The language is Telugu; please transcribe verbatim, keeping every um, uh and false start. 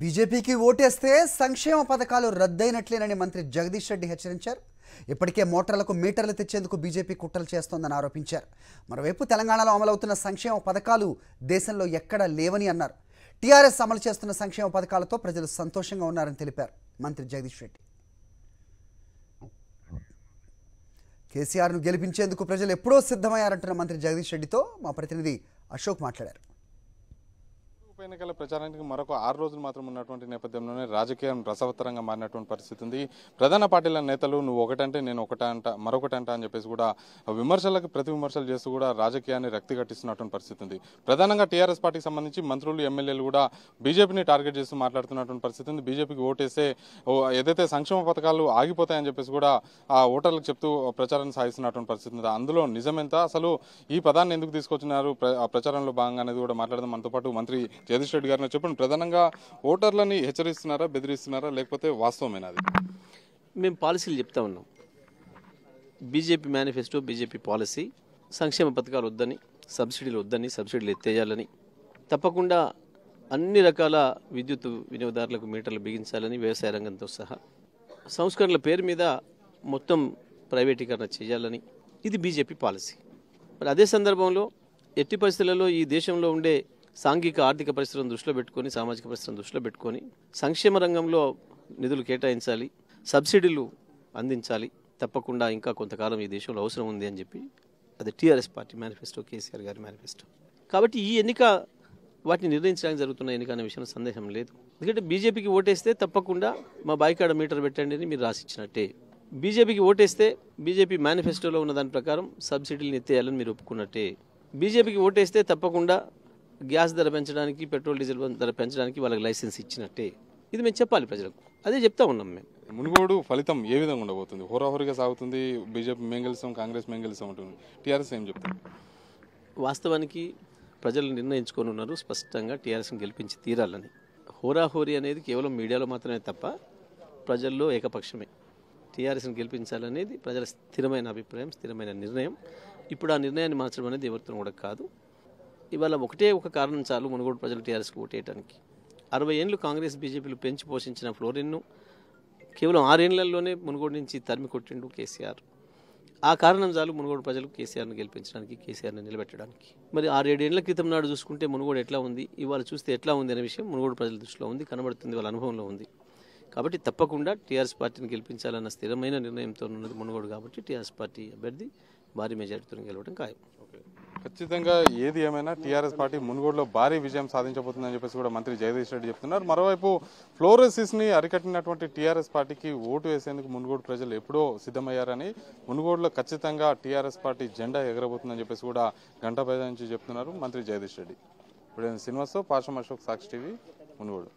बीजेपी की ఓటేస్తే సంక్షేమ పథకాలు రద్దయినట్లేనని మంత్రి జగదీష్ రెడ్డి హెచ్చరించారు। ఇప్పటికే మోటార్లకు మీటర్లు తెచ్చేందుకు బీజేపీ కుట్రలు చేస్తోందని ఆరోపించారు। మరోవైపు తెలంగాణలో అమలవుతున్న సంక్షేమ పథకాలు దేశంలో ఎక్కడా లేవని అన్నారు। టీఆర్ఎస్ అమలు చేస్తున్న సంక్షేమ పథకాలతో ప్రజలు సంతోషంగా ఉన్నారని తెలిపారు మంత్రి జగదీష్ రెడ్డి। కేసీఆర్ ను గెలిపించేందుకు ప్రజలు ఎప్పుడో సిద్ధమయ్యారంటున్న మంత్రి జగదీష్ రెడ్డితో మా ప్రతినిధి అశోక్ మాట్లాడారు। ఉప ఎన్నికల ప్రచారానికి మరొక ఆరు రోజులు మాత్రం ఉన్నటువంటి నేపథ్యంలోనే రాజకీయం రసవత్తరంగా మారినటువంటి పరిస్థితి ఉంది। ప్రధాన పార్టీల నేతలు నువ్వు ఒకటంటే నేను ఒకటంట మరొకటంట అని చెప్పేసి కూడా విమర్శలకు ప్రతి విమర్శలు చేస్తూ కూడా రాజకీయాన్ని రక్తి కట్టిస్తున్నటువంటి పరిస్థితి ఉంది। ప్రధానంగా టీఆర్ఎస్ పార్టీకి సంబంధించి మంత్రులు ఎమ్మెల్యేలు కూడా బీజేపీని టార్గెట్ చేస్తూ మాట్లాడుతున్నటువంటి పరిస్థితి ఉంది। బీజేపీకి ఓటేస్తే ఏదైతే సంక్షేమ పథకాలు ఆగిపోతాయని చెప్పేసి కూడా ఆ ఓటర్లకు చెప్తూ ప్రచారాన్ని సాగిస్తున్నటువంటి పరిస్థితి ఉంది। అందులో నిజమెంత, అసలు ఈ పదాన్ని ఎందుకు తీసుకొచ్చినారు ప్రచారంలో భాగంగా అనేది కూడా మాట్లాడదాం। మనతో పాటు మంత్రి జగదీష్ రెడ్డి గారిని చెప్పండి, ప్రధానంగా ఓటర్లని హెచ్చరిస్తున్నారా, బెదిరిస్తున్నారా, లేకపోతే వాస్తవమేనాది? మేము పాలసీలు చెప్తా ఉన్నాం, బీజేపీ మేనిఫెస్టో, బీజేపీ పాలసీ సంక్షేమ పథకాలు వద్దని, సబ్సిడీలు వద్దని, సబ్సిడీలు ఎత్తేయాలని, తప్పకుండా అన్ని రకాల విద్యుత్ వినియోగదారులకు మీటర్లు బిగించాలని, వ్యవసాయ రంగంతో సహా సంస్కరణల పేరు మీద మొత్తం ప్రైవేటీకరణ చేయాలని, ఇది బీజేపీ పాలసీ। మరి అదే సందర్భంలో ఎట్టి పరిస్థితులలో ఈ దేశంలో ఉండే సాంఘిక ఆర్థిక పరిస్థితులను దృష్టిలో పెట్టుకొని, సామాజిక పరిస్థితులను దృష్టిలో పెట్టుకొని సంక్షేమ రంగంలో నిధులు కేటాయించాలి, సబ్సిడీలు అందించాలి, తప్పకుండా ఇంకా కొంతకాలం ఈ దేశంలో అవసరం ఉంది అని చెప్పి అది టీఆర్ఎస్ పార్టీ మేనిఫెస్టో, కేసీఆర్ గారి మేనిఫెస్టో। కాబట్టి ఈ ఎన్నిక వాటిని నిర్ణయించడానికి జరుగుతున్న ఎన్నిక అనే విషయం సందేహం లేదు। ఎందుకంటే బీజేపీకి ఓటేస్తే తప్పకుండా మా బాయికాడ మీటర్ పెట్టండి అని మీరు రాసిచ్చినట్టే, బీజేపీకి ఓటేస్తే బీజేపీ మేనిఫెస్టోలో ఉన్న దాని ప్రకారం సబ్సిడీలను ఎత్తేయాలని మీరు ఒప్పుకున్నట్టే, బీజేపీకి ఓటేస్తే తప్పకుండా గ్యాస్ ధర పెంచడానికి, పెట్రోల్ డీజిల్ ధర పెంచడానికి వాళ్ళకి లైసెన్స్ ఇచ్చినట్టే, ఇది మేము చెప్పాలి ప్రజలకు, అదే చెప్తా ఉన్నాం మేము। మునుగోడు ఫలితం ఏ విధంగా ఉండబోతుంది? హోరాహోరీగా సాగుతుంది, బీజేపీ మేంగెలిస్తాం, కాంగ్రెస్ మేంగెలిస్తాం ఉంటుంది, టీఆర్ఎస్ ఏం చెప్తాం? వాస్తవానికి ప్రజలు నిర్ణయించుకొని ఉన్నారు స్పష్టంగా టీఆర్ఎస్ని గెలిపించి తీరాలని। హోరాహోరీ అనేది కేవలం మీడియాలో మాత్రమే తప్ప ప్రజల్లో ఏకపక్షమే, టీఆర్ఎస్ని గెలిపించాలనేది ప్రజల స్థిరమైన అభిప్రాయం, స్థిరమైన నిర్ణయం। ఇప్పుడు ఆ నిర్ణయాన్ని మార్చడం అనేది ఎవరితో కూడా కాదు। ఇవాళ ఒకటే ఒక కారణం చాలు మునుగోడు ప్రజలు టీఆర్ఎస్కి ఓటేయడానికి। అరవై ఏళ్ళు కాంగ్రెస్ బీజేపీలు పెంచి పోషించిన ఫ్లోరిన్ను కేవలం ఆరేళ్లలోనే మునుగోడు నుంచి తరిమి కొట్టిండు కేసీఆర్। ఆ కారణం చాలు మునుగోడు ప్రజలు కేసీఆర్ను గెలిపించడానికి, కేసీఆర్ని నిలబెట్టడానికి। మరి ఆరేడేళ్ల క్రితం నాడు చూసుకుంటే మునుగోడు ఎట్లా ఉంది, ఇవాళ చూస్తే ఎట్లా ఉంది అనే విషయం మునుగోడు ప్రజల దృష్టిలో ఉంది, కనబడుతుంది, వాళ్ళ అనుభవంలో ఉంది। కాబట్టి తప్పకుండా టీఆర్ఎస్ పార్టీని గెలిపించాలన్న స్థిరమైన నిర్ణయంతో ఉన్నది మునుగోడు, కాబట్టి టీఆర్ఎస్ పార్టీ అభ్యర్థి భారీ మెజారిటీతో గెలవడం ఖాయం। ఖచ్చితంగా ఏది ఏమైనా టీఆర్ఎస్ పార్టీ మునుగోడులో భారీ విజయం సాధించబోతుందని చెప్పేసి కూడా మంత్రి జగదీష్ రెడ్డి చెప్తున్నారు। మరోవైపు ఫ్లోరోసిస్ని అరికట్టినటువంటి టీఆర్ఎస్ పార్టీకి ఓటు వేసేందుకు మునుగోడు ప్రజలు ఎప్పుడో సిద్ధమయ్యారని, మునుగోడులో ఖచ్చితంగా టీఆర్ఎస్ పార్టీ జెండా ఎగరబోతుందని చెప్పేసి కూడా గంటపై నుంచి చెప్తున్నారు మంత్రి జగదీష్ రెడ్డి। ఇప్పుడు శ్రీనివాస్ పార్ష్, అశోక్, సాక్షి టీవీ, మునుగోడు।